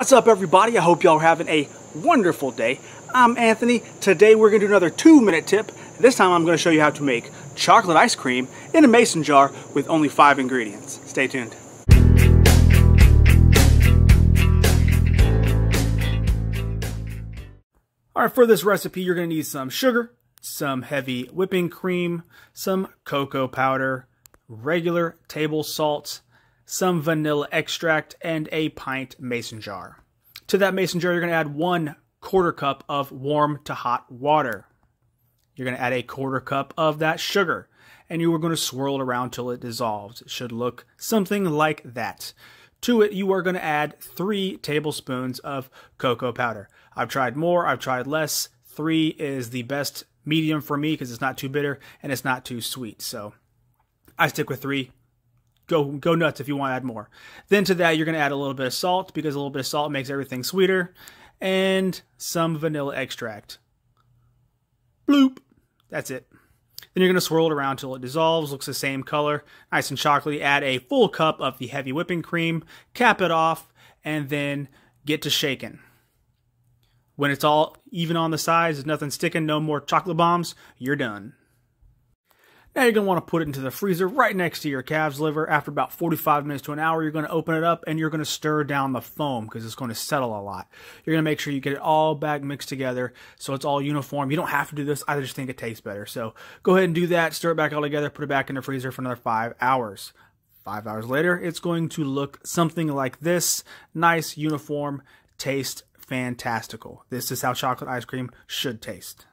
What's up, everybody? I hope y'all are having a wonderful day. I'm Anthony. Today we're going to do another 2-minute tip. This time I'm going to show you how to make chocolate ice cream in a mason jar with only 5 ingredients. Stay tuned. Alright, for this recipe you're going to need some sugar, some heavy whipping cream, some cocoa powder, regular table salt, some vanilla extract, and a pint mason jar. To that mason jar, you're going to add 1/4 cup of warm to hot water. You're going to add 1/4 cup of that sugar, and you are going to swirl it around till it dissolves. It should look something like that. To it, you are going to add 3 tablespoons of cocoa powder. I've tried more, I've tried less. 3 is the best medium for me because it's not too bitter and it's not too sweet. So I stick with 3. Go nuts if you want to add more. Then to that, you're going to add a little bit of salt because a little bit of salt makes everything sweeter, and some vanilla extract. Bloop. That's it. Then you're going to swirl it around till it dissolves, looks the same color, nice and chocolatey. Add 1 full cup of the heavy whipping cream, cap it off, and then get to shaking. When it's all even on the sides, there's nothing sticking, no more chocolate bombs, you're done. Now you're going to want to put it into the freezer right next to your calf's liver. After about 45 minutes to an hour, you're going to open it up and you're going to stir down the foam because it's going to settle a lot. You're going to make sure you get it all back mixed together so it's all uniform. You don't have to do this. I just think it tastes better. So go ahead and do that. Stir it back all together. Put it back in the freezer for another 5 hours. 5 hours later, it's going to look something like this. Nice, uniform, taste fantastical. This is how chocolate ice cream should taste.